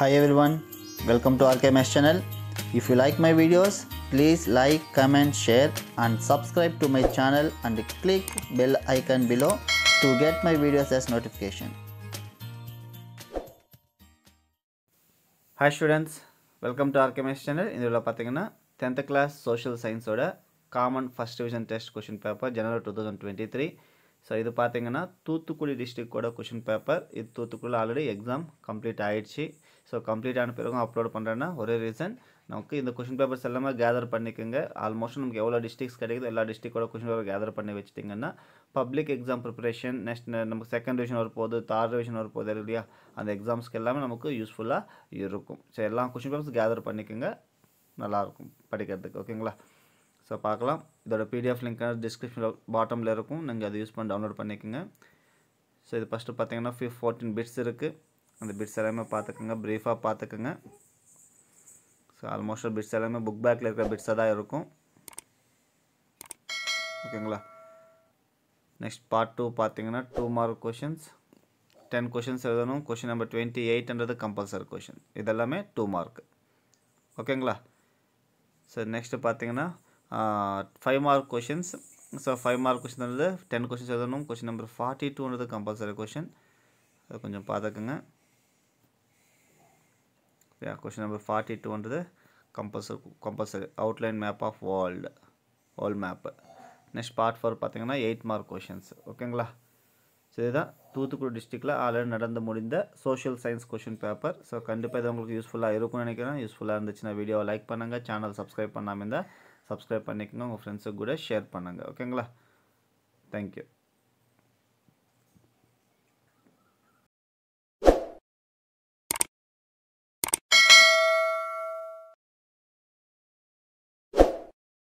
Hi everyone, welcome to RK Maths Channel. If you like my videos, please like, comment, share and subscribe to my channel and click bell icon below to get my videos as notification. Hi students, welcome to RK Maths Channel. In the 10th class social science oda common first division test question paper January 2023. So this is Thoothukudi district question paper. This Thoothukudi already exam complete aichi. So complete and upload pandana one reason. Now the question paper sallama gather pannikenga. Almost namukku evlo districts kadikku ella district oda question paper gather panni vechitinganna public exam preparation next namukku second division or podu third division or podu illaya and exams ku ellame namukku useful ah irukum. So ella question papers gather pannikenga nalla irukum padikradhukku okayla. So paakalam idoda pdf link description bottom la irukum neenga adu use panni download pannikenga. So idu first pathina 14 bits irukku and the bits ellame paathukenga brief ah paathukenga. So almost bits ellame book back la irukra bits ah da irukum okayla. Next part 2 pathina 2 mark questions 10 questions edanum question number 28 and the compulsory question idellame 2 mark okayla. So next pathina 5 mark questions. So 5 mark question another 10 questions another question number 42 another compulsory question. So konjam paadakanga. Yeah, question number 42 another compulsory outline map of world map. Next part 4 pathina 8 mark questions okayla. So idha Thoothukudi district la already nadandha mudinda social science question paper. So kandipa idhu ungalku useful ah irukum nenikiren. Useful ah irundhuchina video like pannunga, channel subscribe pannaminda subscribe பண்ணிக்கங்க, உங்க friends கூட share பண்ணுங்க. ஓகேங்களா? Thank you.